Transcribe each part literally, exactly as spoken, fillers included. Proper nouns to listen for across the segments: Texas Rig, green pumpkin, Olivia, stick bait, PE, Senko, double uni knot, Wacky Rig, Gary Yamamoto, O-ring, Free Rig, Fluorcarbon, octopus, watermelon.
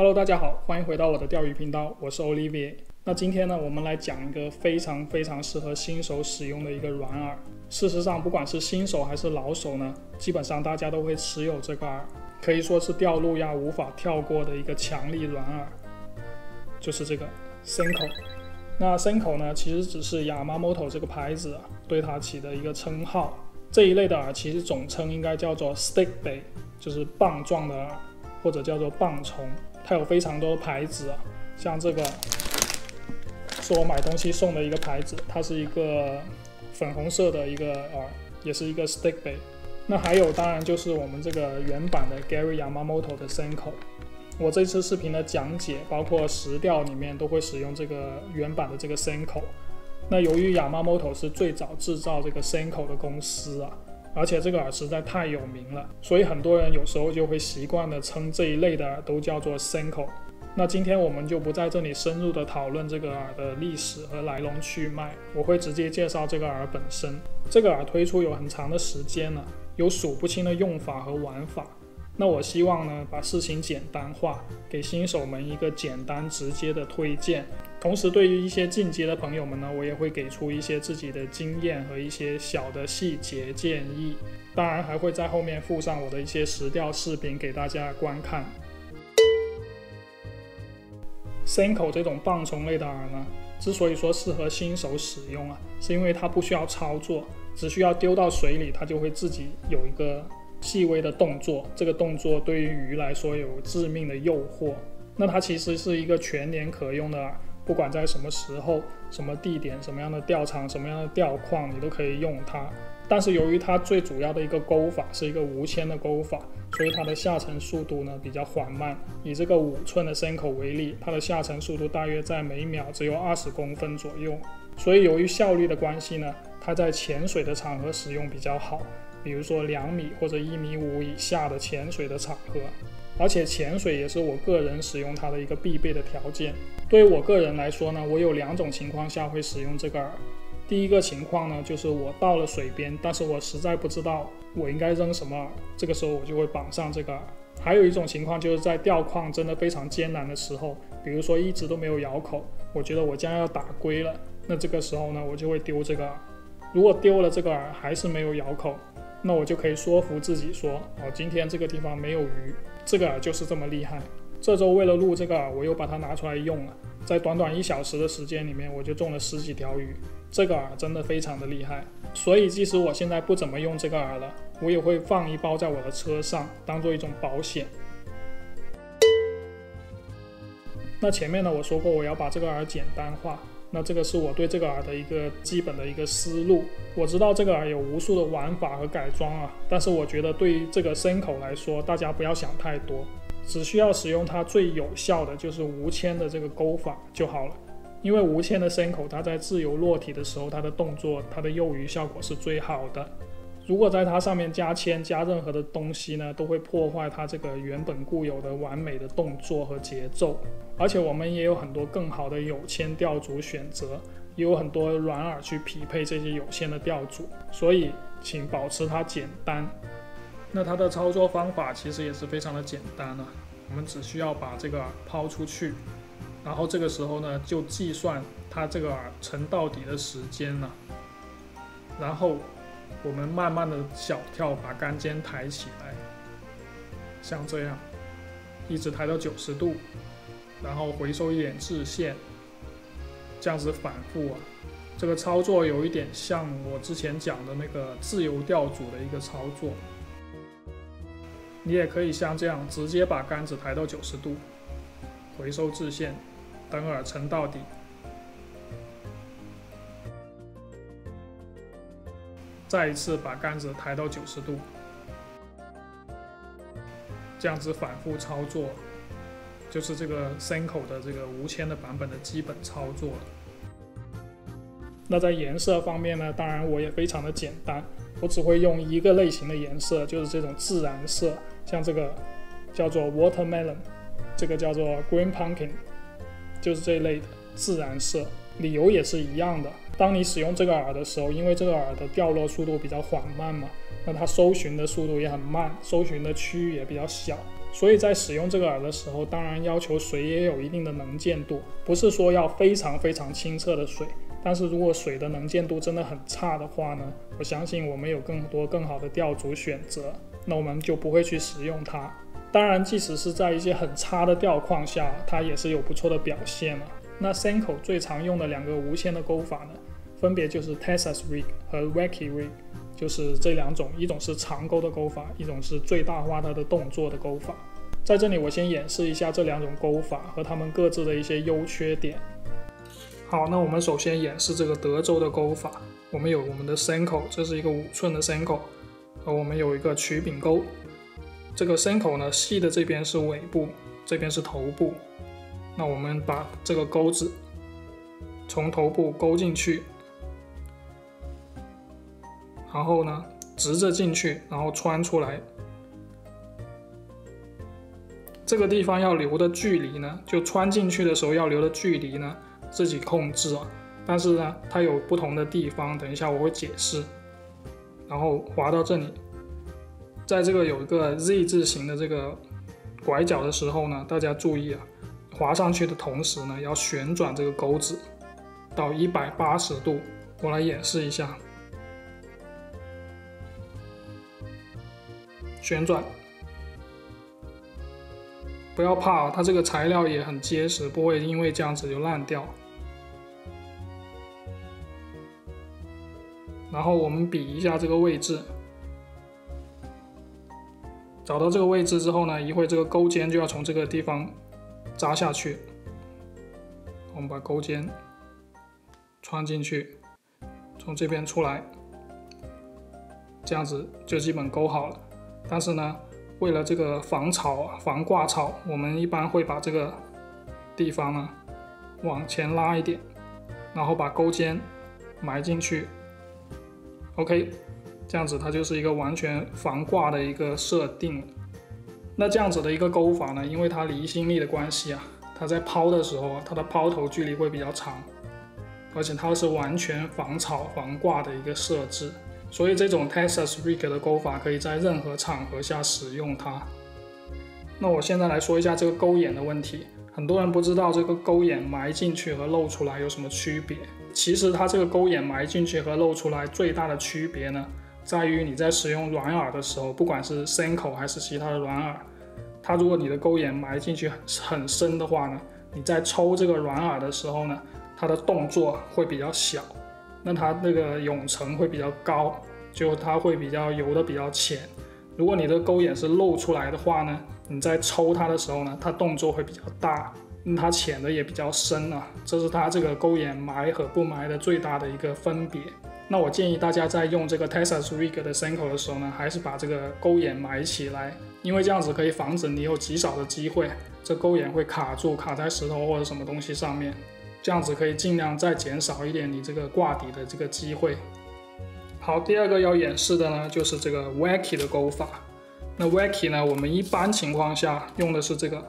Hello， 大家好，欢迎回到我的钓鱼频道，我是 Olivia。那今天呢，我们来讲一个非常非常适合新手使用的一个软饵。事实上，不管是新手还是老手呢，基本上大家都会持有这块饵，可以说是钓路亚无法跳过的一个强力软饵，就是这个 Senko。那 Senko 呢，其实只是 Yamamoto 这个牌子啊对它起的一个称号。这一类的饵其实总称应该叫做 stick bait， 就是棒状的饵，或者叫做棒虫。 它有非常多的牌子啊，像这个是我买东西送的一个牌子，它是一个粉红色的一个饵，也是一个 stick bait。那还有当然就是我们这个原版的 Gary Yamamoto 的 Senko。我这次视频的讲解，包括实钓里面都会使用这个原版的这个 Senko。那由于 Yamamoto 是最早制造这个 Senko 的公司啊。 而且这个饵实在太有名了，所以很多人有时候就会习惯的称这一类的饵都叫做 Senko。那今天我们就不在这里深入的讨论这个饵的历史和来龙去脉，我会直接介绍这个饵本身。这个饵推出有很长的时间了，有数不清的用法和玩法。那我希望呢，把事情简单化，给新手们一个简单直接的推荐。同时，对于一些进阶的朋友们呢，我也会给出一些自己的经验和一些小的细节建议。当然，还会在后面附上我的一些实钓视频给大家观看。Senko 这种棒虫类的饵呢，之所以说适合新手使用啊，是因为它不需要操作，只需要丢到水里，它就会自己有一个 细微的动作，这个动作对于鱼来说有致命的诱惑。那它其实是一个全年可用的饵，不管在什么时候、什么地点、什么样的钓场、什么样的钓况，你都可以用它。但是由于它最主要的一个钩法是一个无铅的钩法，所以它的下沉速度呢比较缓慢。以这个五寸的Senko为例，它的下沉速度大约在每秒只有二十公分左右。所以由于效率的关系呢，它在潜水的场合使用比较好。 比如说两米或者一米五以下的潜水的场合，而且潜水也是我个人使用它的一个必备的条件。对于我个人来说呢，我有两种情况下会使用这个饵。第一个情况呢，就是我到了水边，但是我实在不知道我应该扔什么饵，这个时候我就会绑上这个饵。还有一种情况就是在钓况真的非常艰难的时候，比如说一直都没有咬口，我觉得我将要打龟了，那这个时候呢，我就会丢这个饵。如果丢了这个饵还是没有咬口， 那我就可以说服自己说，哦，今天这个地方没有鱼，这个饵就是这么厉害。这周为了录这个饵，我又把它拿出来用了，在短短一小时的时间里面，我就中了十几条鱼。这个饵真的非常的厉害，所以即使我现在不怎么用这个饵了，我也会放一包在我的车上，当做一种保险。那前面呢，我说过我要把这个饵简单化。 那这个是我对这个饵的一个基本的一个思路。我知道这个饵有无数的玩法和改装啊，但是我觉得对于这个Senko来说，大家不要想太多，只需要使用它最有效的就是无铅的这个钩法就好了。因为无铅的Senko它在自由落体的时候，它的动作、它的诱鱼效果是最好的。如果在它上面加铅、加任何的东西呢，都会破坏它这个原本固有的完美的动作和节奏。 而且我们也有很多更好的有铅钓组选择，也有很多软饵去匹配这些有铅的钓组，所以请保持它简单。那它的操作方法其实也是非常的简单啊，我们只需要把这个饵抛出去，然后这个时候呢就计算它这个饵沉到底的时间了，然后我们慢慢的小跳把杆尖抬起来，像这样，一直抬到九十度。 然后回收一点制线，这样子反复啊。这个操作有一点像我之前讲的那个自由钓组的一个操作。你也可以像这样直接把杆子抬到九十度，回收制线，等饵沉到底。再一次把杆子抬到九十度，这样子反复操作。 就是这个Senko的这个无铅的版本的基本操作了。那在颜色方面呢，当然我也非常的简单，我只会用一个类型的颜色，就是这种自然色，像这个叫做 watermelon， 这个叫做 green pumpkin， 就是这一类的自然色。理由也是一样的，当你使用这个饵的时候，因为这个饵的掉落速度比较缓慢嘛，那它搜寻的速度也很慢，搜寻的区域也比较小。所以在使用这个饵的时候，当然要求水也有一定的能见度，不是说要非常非常清澈的水。但是如果水的能见度真的很差的话呢，我相信我们有更多更好的钓组选择，那我们就不会去使用它。当然，即使是在一些很差的钓况下，它也是有不错的表现了。那 Senko 最常用的两个无线的钩法呢，分别就是 Texas Rig 和 Wacky Rig。 就是这两种，一种是长钩的钩法，一种是最大化它的动作的钩法。在这里，我先演示一下这两种钩法和它们各自的一些优缺点。好，那我们首先演示这个德州的钩法。我们有我们的 Senko， 这是一个五寸的 Senko， 和我们有一个曲柄钩。这个 Senko 呢，细的这边是尾部，这边是头部。那我们把这个钩子从头部勾进去。 然后呢，直着进去，然后穿出来。这个地方要留的距离呢，就穿进去的时候要留的距离呢，自己控制啊。但是呢，它有不同的地方，等一下我会解释。然后滑到这里，在这个有一个 Z 字形的这个拐角的时候呢，大家注意啊，滑上去的同时呢，要旋转这个钩子到一百八十度。我来演示一下。 旋转，不要怕啊，它这个材料也很结实，不会因为这样子就烂掉。然后我们比一下这个位置，找到这个位置之后呢，一会这个钩尖就要从这个地方扎下去。我们把钩尖穿进去，从这边出来，这样子就基本钩好了。 但是呢，为了这个防潮、防挂潮，我们一般会把这个地方呢往前拉一点，然后把钩尖埋进去。OK， 这样子它就是一个完全防挂的一个设定。那这样子的一个钩法呢，因为它离心力的关系啊，它在抛的时候啊，它的抛头距离会比较长，而且它是完全防潮、防挂的一个设置。 所以这种 Texas Rig 的钩法可以在任何场合下使用它。那我现在来说一下这个钩眼的问题。很多人不知道这个钩眼埋进去和露出来有什么区别。其实它这个钩眼埋进去和露出来最大的区别呢，在于你在使用软饵的时候，不管是 Senko 还是其他的软饵，它如果你的钩眼埋进去很深的话呢，你在抽这个软饵的时候呢，它的动作会比较小。 那它那个泳层会比较高，就它会比较游的比较浅。如果你的钩眼是露出来的话呢，你在抽它的时候呢，它动作会比较大，那它潜的也比较深啊。这是它这个钩眼埋和不埋的最大的一个分别。那我建议大家在用这个 Texas Rig 的 Senko 的时候呢，还是把这个钩眼埋起来，因为这样子可以防止你有极少的机会，这钩眼会卡住，卡在石头或者什么东西上面。 这样子可以尽量再减少一点你这个挂底的这个机会。好，第二个要演示的呢，就是这个 wacky 的钩法。那 wacky 呢，我们一般情况下用的是这个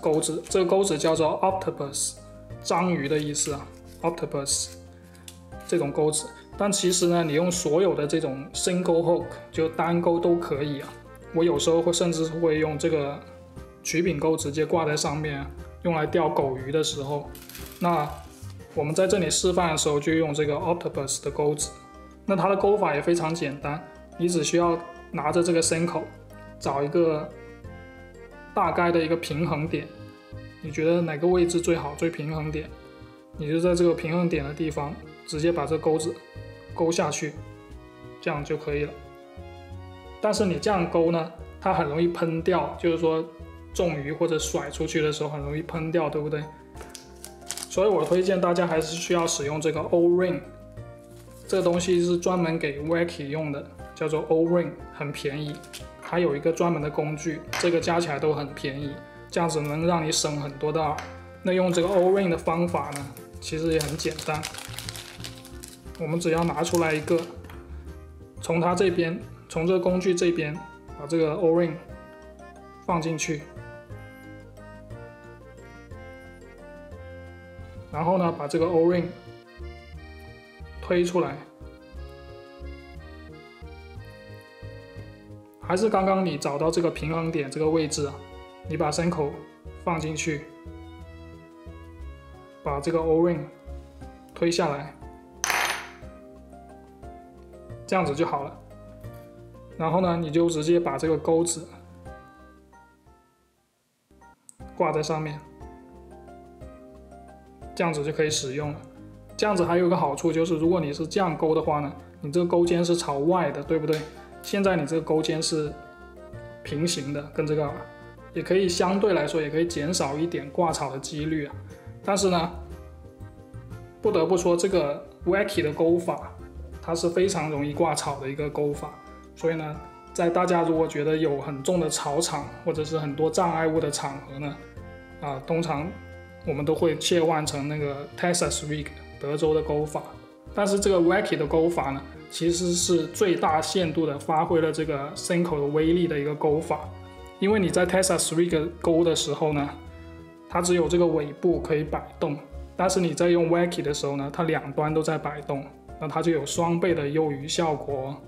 钩子，这个钩子叫做 octopus， 章鱼的意思啊 ，octopus 这种钩子。但其实呢，你用所有的这种 single hook 就单钩都可以啊。我有时候会甚至会用这个曲柄钩直接挂在上面啊，用来钓狗鱼的时候。 那我们在这里示范的时候，就用这个 octopus 的钩子。那它的钩法也非常简单，你只需要拿着这个 Senko， 找一个大概的一个平衡点，你觉得哪个位置最好、最平衡点，你就在这个平衡点的地方直接把这钩子勾下去，这样就可以了。但是你这样勾呢，它很容易喷掉，就是说中鱼或者甩出去的时候很容易喷掉，对不对？ 所以我推荐大家还是需要使用这个 O-ring， 这个东西是专门给 wacky 用的，叫做 O-ring， 很便宜。还有一个专门的工具，这个加起来都很便宜，这样子能让你省很多的饵。那用这个 O-ring 的方法呢，其实也很简单。我们只要拿出来一个，从它这边，从这个工具这边，把这个 O-ring 放进去。 然后呢，把这个 O-ring 推出来，还是刚刚你找到这个平衡点这个位置啊，你把伸口放进去，把这个 O-ring 推下来，这样子就好了。然后呢，你就直接把这个钩子挂在上面，这样子就可以使用了。这样子还有一个好处就是，如果你是这样钩的话呢，你这个钩尖是朝外的，对不对？ 现在你这个钩尖是平行的，跟这个也可以相对来说也可以减少一点挂草的几率啊。但是呢，不得不说这个 wacky 的钩法，它是非常容易挂草的一个钩法。所以呢，在大家如果觉得有很重的草场或者是很多障碍物的场合呢，啊，通常我们都会切换成那个 Texas Rig 德州的钩法。但是这个 wacky 的钩法呢， 其实是最大限度的发挥了这个 Senko 的威力的一个钩法，因为你在 Texas Rig 钩的时候呢，它只有这个尾部可以摆动，但是你在用 Wacky 的时候呢，它两端都在摆动，那它就有双倍的诱鱼效果。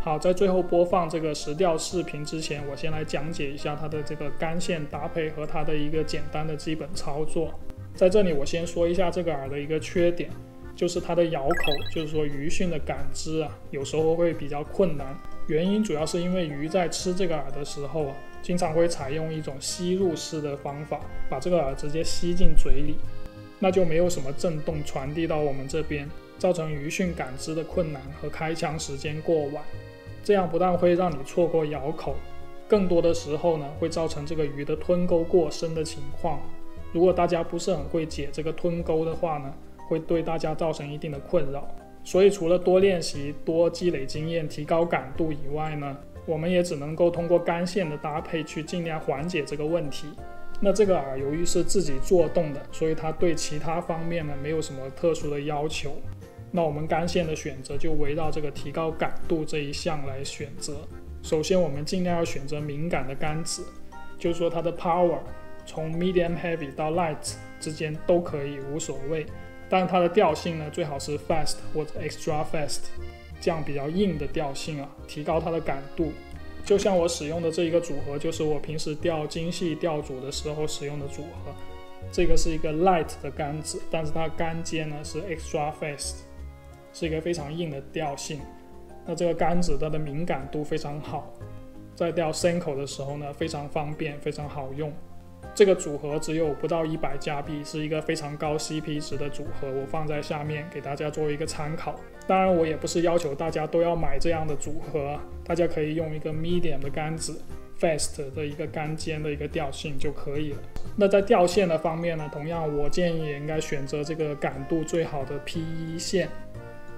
好，在最后播放这个实钓视频之前，我先来讲解一下它的这个杆线搭配和它的一个简单的基本操作。 在这里，我先说一下这个饵的一个缺点，就是它的咬口，就是说鱼讯的感知啊，有时候会比较困难。原因主要是因为鱼在吃这个饵的时候啊，经常会采用一种吸入式的方法，把这个饵直接吸进嘴里，那就没有什么震动传递到我们这边，造成鱼讯感知的困难和开枪时间过晚。这样不但会让你错过咬口，更多的时候呢，会造成这个鱼的吞钩过深的情况。 如果大家不是很会解这个吞钩的话呢，会对大家造成一定的困扰。所以除了多练习、多积累经验、提高感度以外呢，我们也只能够通过杆线的搭配去尽量缓解这个问题。那这个饵由于是自己做动的，所以它对其他方面呢没有什么特殊的要求。那我们杆线的选择就围绕这个提高感度这一项来选择。首先，我们尽量要选择敏感的杆子，就是说它的 power。 从 medium heavy 到 light 之间都可以，无所谓。但它的调性呢，最好是 fast 或者 extra fast， 这样比较硬的调性啊，提高它的感度。就像我使用的这一个组合，就是我平时钓精细钓组的时候使用的组合。这个是一个 light 的杆子，但是它杆尖呢是 extra fast， 是一个非常硬的调性。那这个杆子它的敏感度非常好，在钓 Senko 的时候呢，非常方便，非常好用。 这个组合只有不到一百加币，是一个非常高 C P 值的组合，我放在下面给大家做一个参考。当然，我也不是要求大家都要买这样的组合，大家可以用一个 medium 的杆子 ，fast 的一个杆尖的一个调性就可以了。那在钓线的方面呢，同样我建议也应该选择这个感度最好的 P E 线。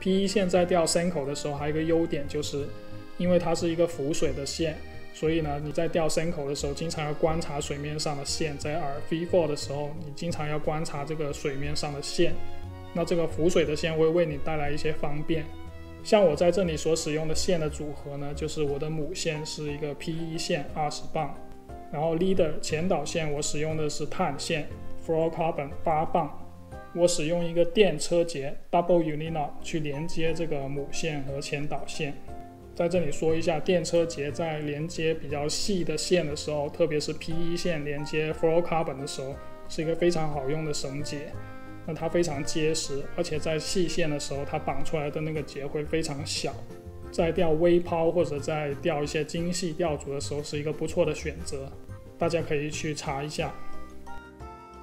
P E 线在钓 Senko 的时候还有一个优点，就是因为它是一个浮水的线。 所以呢，你在钓 Senko 的时候，经常要观察水面上的线；在饵 V 四 的时候，你经常要观察这个水面上的线。那这个浮水的线会为你带来一些方便。像我在这里所使用的线的组合呢，就是我的母线是一个 P E 线二十磅，然后 leader 前导线我使用的是碳线 Fluorcarbon 八磅，我使用一个电车结 double uni knot 去连接这个母线和前导线。 在这里说一下，电车结在连接比较细的线的时候，特别是 P E 线连接 fluorocarbon 的时候，是一个非常好用的绳结。那它非常结实，而且在细线的时候，它绑出来的那个结会非常小。在钓微抛或者在钓一些精细钓组的时候，是一个不错的选择，大家可以去查一下。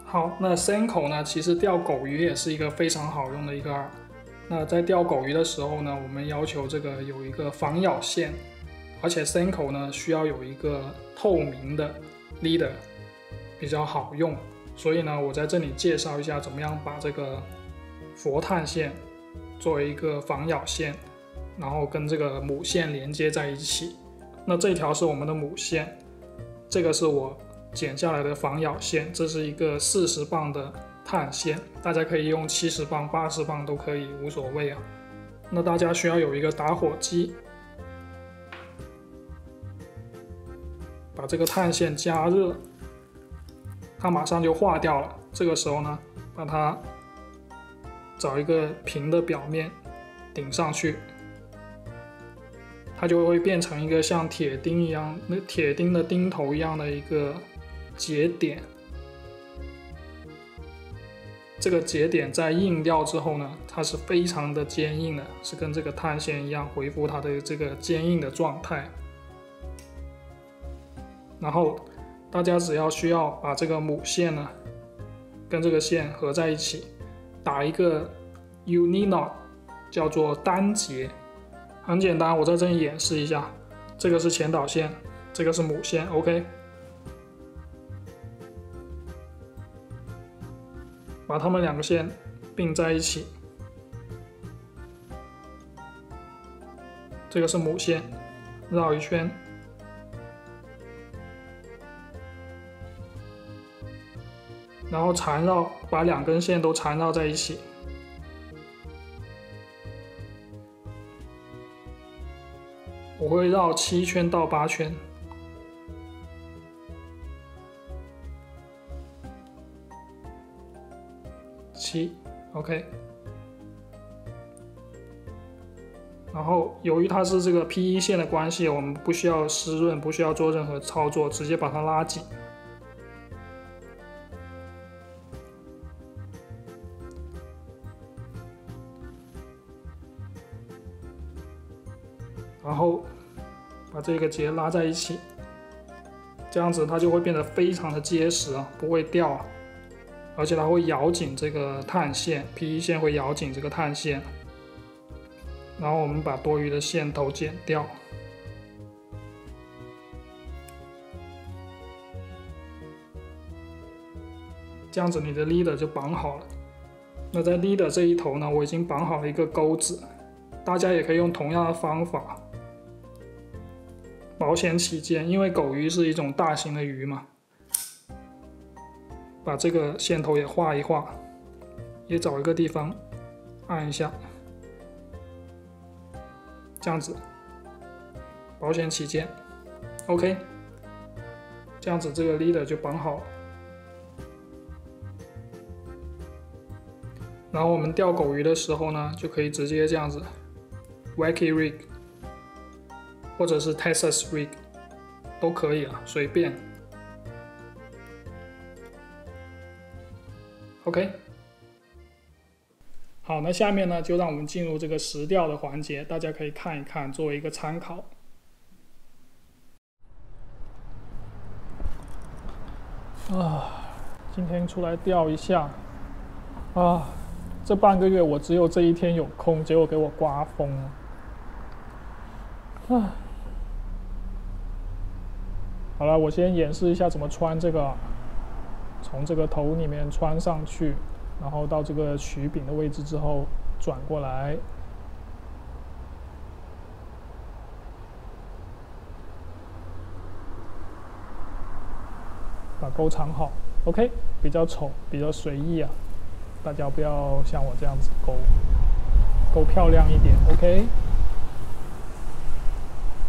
好，那 Senko 呢，其实钓狗鱼也是一个非常好用的一个饵。 那在钓狗鱼的时候呢，我们要求这个有一个防咬线，而且 Senko 呢需要有一个透明的 leader 比较好用，所以呢，我在这里介绍一下怎么样把这个佛碳线作为一个防咬线，然后跟这个母线连接在一起。那这条是我们的母线，这个是我剪下来的防咬线，这是一个四十磅的 碳线，大家可以用七十磅、八十磅都可以，无所谓啊。那大家需要有一个打火机，把这个碳线加热，它马上就化掉了。这个时候呢，把它找一个平的表面顶上去，它就会变成一个像铁钉一样，那铁钉的钉头一样的一个节点。这个节点在硬掉之后呢，它是非常的坚硬的，是跟这个碳线一样恢复它的这个坚硬的状态。然后大家只要需要把这个母线呢跟这个线合在一起，打一个 uni knot， 叫做单结。很简单，我在这里演示一下，这个是前导线，这个是母线 ，OK。 把它们两个线并在一起，这个是母线，绕一圈，然后缠绕，把两根线都缠绕在一起，我会绕七圈到八圈。七，OK， 然后由于它是这个 P E 线的关系，我们不需要湿润，不需要做任何操作，直接把它拉紧。然后把这个结拉在一起，这样子它就会变得非常的结实啊，不会掉啊。而且它会咬紧这个碳线 ，P E 线会咬紧这个碳线。然后我们把多余的线头剪掉，这样子你的 leader 就绑好了。那在 leader 这一头呢，我已经绑好了一个钩子，大家也可以用同样的方法。保险起见，因为狗鱼是一种大型的鱼嘛。把这个线头也画一画，也找一个地方按一下，这样子，保险起见 ，OK， 这样子这个 leader 就绑好了。然后我们钓狗鱼的时候呢，就可以直接这样子 ，Wacky Rig， 或者是 Texas Rig， 都可以了，随便。OK， 好，那下面呢，就让我们进入这个实钓的环节，大家可以看一看，作为一个参考。啊，今天出来钓一下，啊，这半个月我只有这一天有空，结果给我刮风了。啊，好了，我先演示一下怎么穿这个。从这个头里面穿上去，然后到这个曲柄的位置之后转过来，把钩藏好。OK， 比较丑，比较随意啊，大家不要像我这样子钩，钩漂亮一点。OK，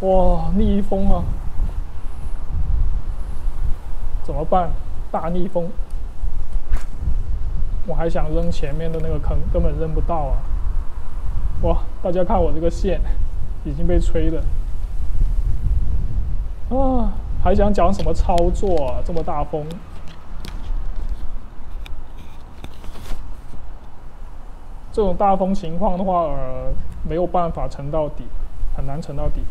哇，逆风啊，怎么办？大逆风，我还想扔前面的那个坑，根本扔不到啊！哇，大家看我这个线已经被吹了啊！还想讲什么操作啊？这么大风，这种大风情况的话，呃，没有办法沉到底，很难沉到底。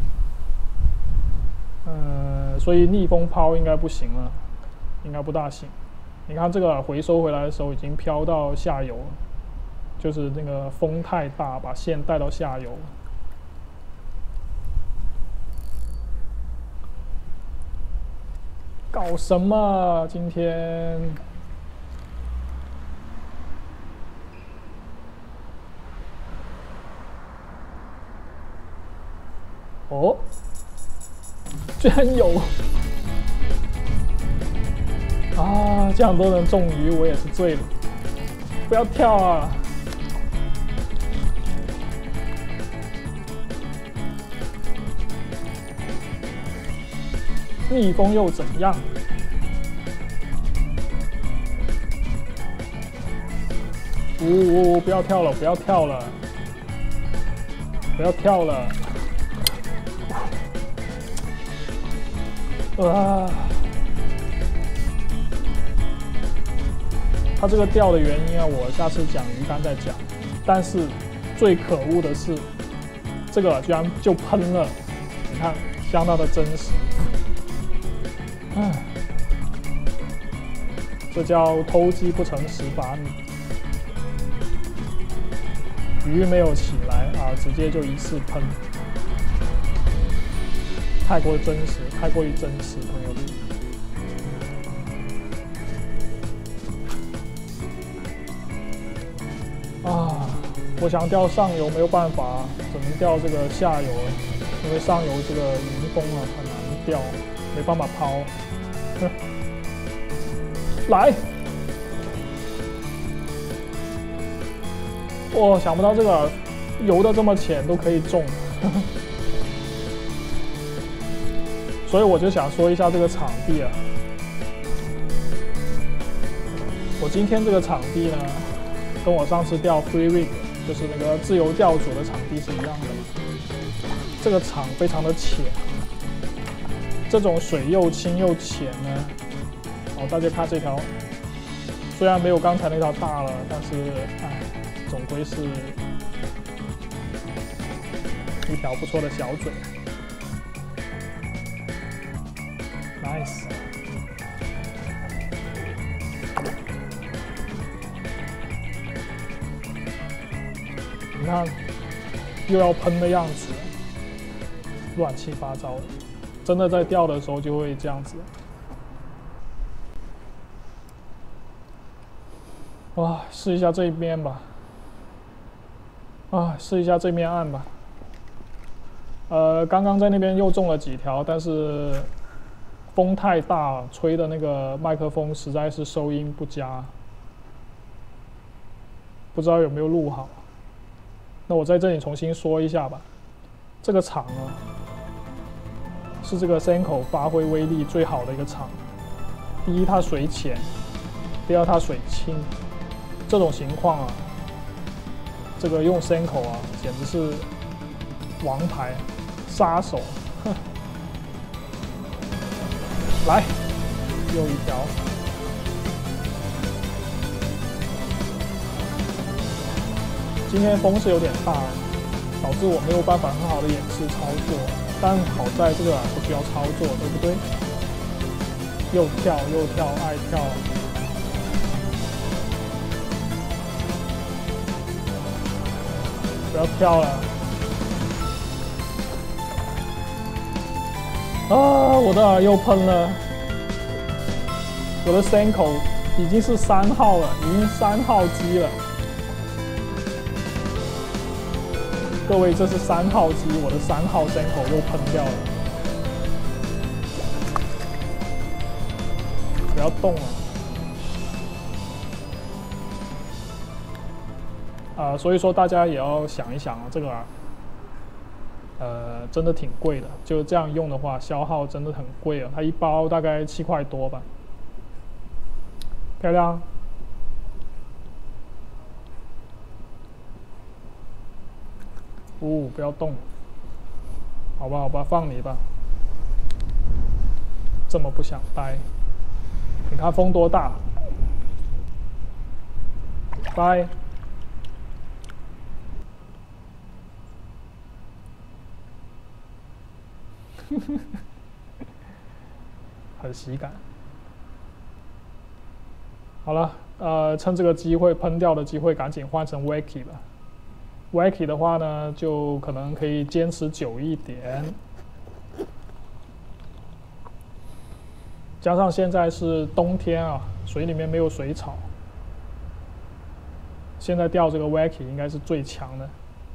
嗯，所以逆风抛应该不行了。应该不大行，你看这个回收回来的时候已经飘到下游了，就是那个风太大，把线带到下游了。搞什么？今天哦，居然有！啊，这样都能中鱼，我也是醉了。不要跳啊！逆风又怎样？呜呜呜！不要跳了，不要跳了，不要跳了！哇！它这个掉的原因啊，我下次讲鱼竿再讲。但是最可恶的是，这个居然就喷了，你看，相当的真实。唉，这叫偷鸡不成蚀把米。 鱼没有起来啊，直接就一次喷，太过真实，太过于真实，朋友们。啊，我想钓上游没有办法，只能钓这个下游了，因为上游这个迎风啊很难钓，没办法抛。来。 我、哦、想不到这个游的这么浅都可以中，所以我就想说一下这个场地啊。我今天这个场地呢，跟我上次钓 Free Rig 就是那个自由钓主的场地是一样的。这个场非常的浅，这种水又清又浅呢，哦，大家看这条，虽然没有刚才那条大了，但是唉。 总归是一条不错的小嘴 ，nice。你看，又要喷的样子，乱七八糟的。真的在钓的时候就会这样子。哇，试一下这一边吧。 啊，试一下这面岸吧。呃，刚刚在那边又中了几条，但是风太大，吹的那个麦克风实在是收音不佳，不知道有没有录好。那我在这里重新说一下吧。这个场呢，是这个 Senko 发挥威力最好的一个场。第一，它水浅；第二，它水清。这种情况啊。 这个用Senko啊，简直是王牌杀手！来，又一条，今天风是有点大，导致我没有办法很好的演示操作，但好在这个啊不需要操作，对不对？又跳又跳，爱跳。 不要跳了！啊，我的饵又喷了，我的Senko已经是三号了，已经三号机了。各位，这是三号机，我的三号Senko又喷掉了。不要动了。 啊、呃，所以说大家也要想一想啊，这个啊，呃，真的挺贵的。就这样用的话，消耗真的很贵啊。它一包大概七块多吧。漂亮。哦，不要动。好吧，好吧，放你吧。这么不想待。你看风多大。拜。 很喜感。好了，呃，趁这个机会喷掉的机会，赶紧换成 Wacky 吧。Wacky 的话呢，就可能可以坚持久一点。加上现在是冬天啊，水里面没有水草，现在钓这个 Wacky 应该是最强的、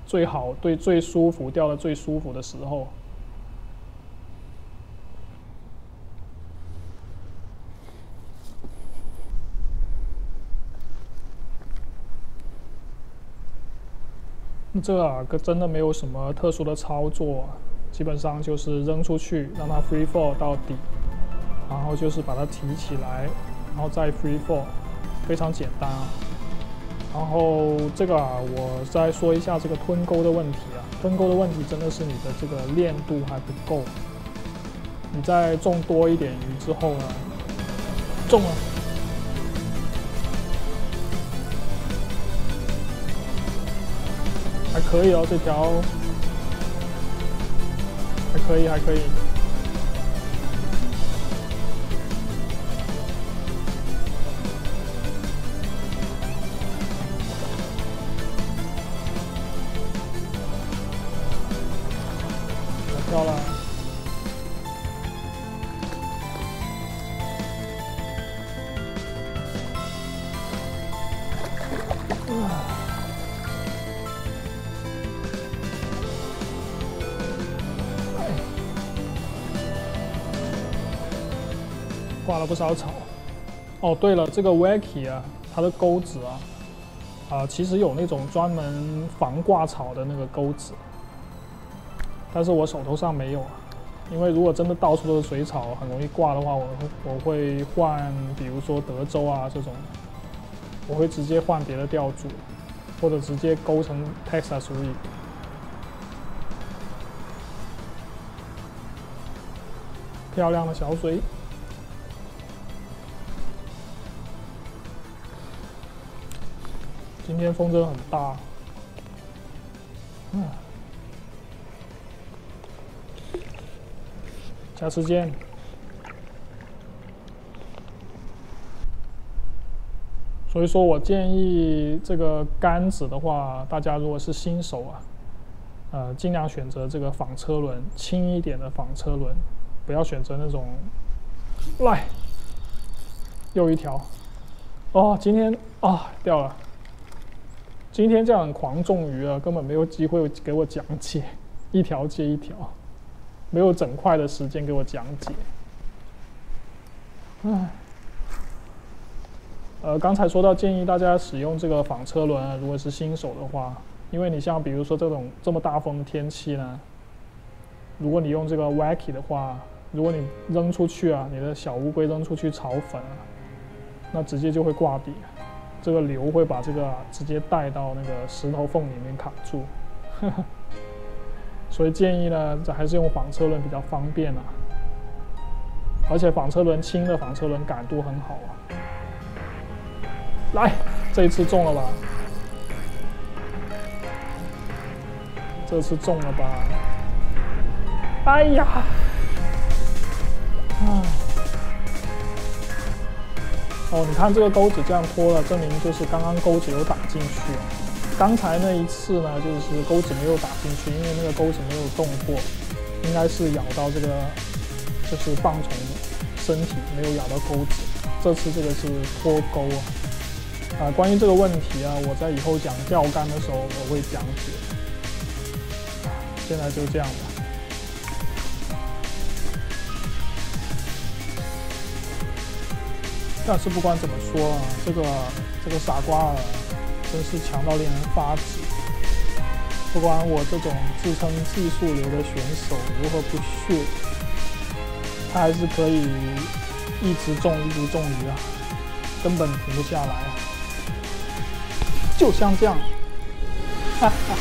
最好、对最舒服、钓的最舒服的时候。 这啊，可真的没有什么特殊的操作、啊，基本上就是扔出去，让它 free fall 到底，然后就是把它提起来，然后再 free fall， 非常简单啊。然后这个啊，我再说一下这个吞钩的问题啊，吞钩的问题真的是你的这个练度还不够，你在种多一点鱼之后呢，中了。还可以哦，这条还可以，还可以。我掉了。啊 挂了不少草。哦，对了，这个 Wacky 啊，它的钩子啊，啊、呃，其实有那种专门防挂草的那个钩子，但是我手头上没有啊，因为如果真的到处都是水草，很容易挂的话，我我会换，比如说德州啊这种，我会直接换别的钓具，或者直接钩成 Texas Rig。 漂亮的小水。 今天风真的很大，嗯，下次见。所以说我建议这个杆子的话，大家如果是新手啊，呃，尽量选择这个纺车轮，轻一点的纺车轮，不要选择那种。来，又一条，哦，今天啊掉了。 今天这样狂种鱼啊，根本没有机会给我讲解，一条接一条，没有整块的时间给我讲解。唉，呃，刚才说到建议大家使用这个纺车轮啊，如果是新手的话，因为你像比如说这种这么大风的天气呢，如果你用这个 Wacky 的话，如果你扔出去啊，你的小乌龟扔出去炒粉啊，那直接就会挂底。 这个流会把这个、啊、直接带到那个石头缝里面卡住，呵呵，所以建议呢，这还是用纺车轮比较方便啊。而且纺车轮轻的纺车轮感度很好啊。来，这一次中了吧？这次中了吧？哎呀，啊！ 哦，你看这个钩子这样拖了，证明就是刚刚钩子有打进去。刚才那一次呢，就是钩子没有打进去，因为那个钩子没有动过，应该是咬到这个就是棒虫身体，没有咬到钩子。这次这个是脱钩啊。啊、呃，关于这个问题啊，我在以后讲钓竿的时候我会讲解。现在就这样吧。 但是不管怎么说啊，这个这个傻瓜啊，真是强到令人发指。不管我这种自称技术流的选手如何不屑，他还是可以一直中一直中鱼啊，根本停不下来啊。就像这样，哈哈。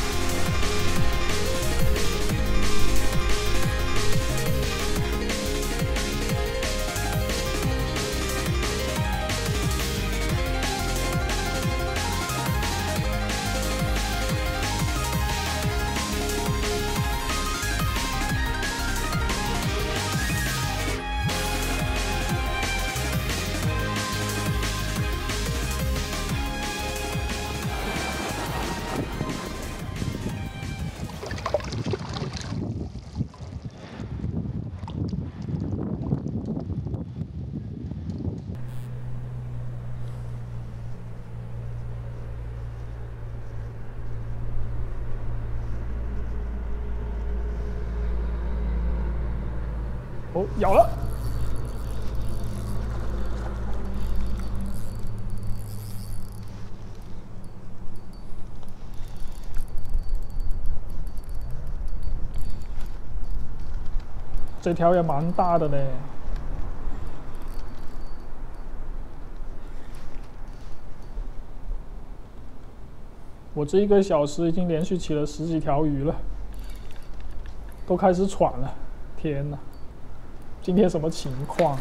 哦，咬了！这条也蛮大的嘞。我这一个小时已经连续起了十几条鱼了，都开始喘了，天哪！今天什么情况？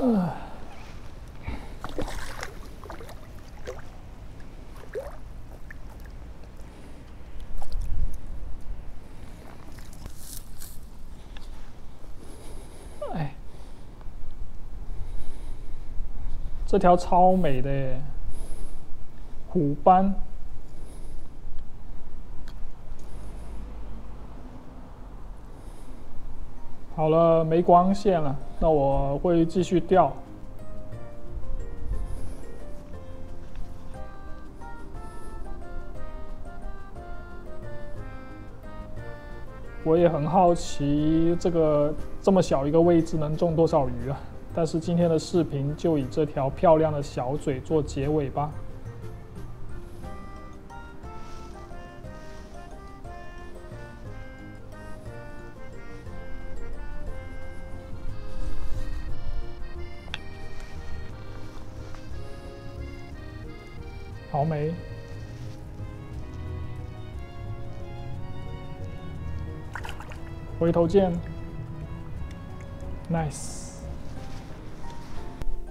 呃。 这条超美的耶，虎斑，好了，没光线了，那我会继续钓。我也很好奇，这个这么小一个位置能中多少鱼啊？ 但是今天的视频就以这条漂亮的小嘴做结尾吧。好美。 回头见 ，nice。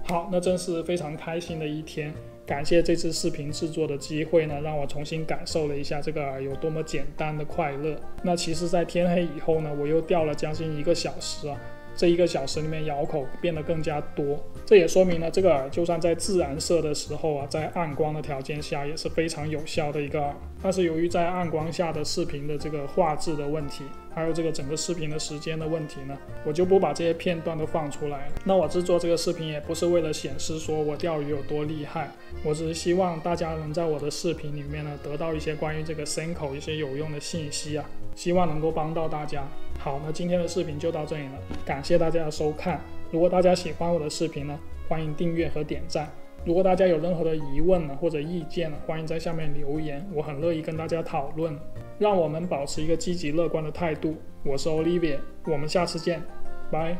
好，那真是非常开心的一天。感谢这次视频制作的机会呢，让我重新感受了一下这个有多么简单的快乐。那其实，在天黑以后呢，我又钓了将近一个小时啊。这一个小时里面，咬口变得更加多，这也说明了这个饵就算在自然色的时候啊，在暗光的条件下也是非常有效的一个饵。但是由于在暗光下的视频的这个画质的问题， 还有这个整个视频的时间的问题呢，我就不把这些片段都放出来了。那我制作这个视频也不是为了显示说我钓鱼有多厉害，我只是希望大家能在我的视频里面呢得到一些关于这个 Senko 一些有用的信息啊，希望能够帮到大家。好，那今天的视频就到这里了，感谢大家的收看。如果大家喜欢我的视频呢，欢迎订阅和点赞。 如果大家有任何的疑问呢，或者意见呢，欢迎在下面留言，我很乐意跟大家讨论。让我们保持一个积极乐观的态度。我是 Olivia， 我们下次见，拜。